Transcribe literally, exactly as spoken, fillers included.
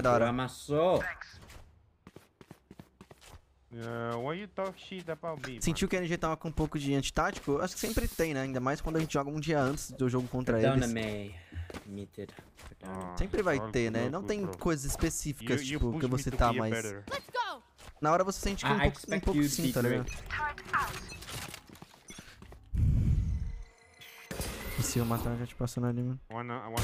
mais da hora. Amassou. Sentiu que a N G tava com um pouco de antitático? Acho que sempre tem, né? Ainda mais quando a gente joga um dia antes do jogo contra eles. Sempre vai ter, né? Não tem coisas específicas, tipo, que eu vou citar, mas... Na hora você sente que é um pouco, um pouco sim, tá ligado? E se eu matar, já te passou na ali, mano.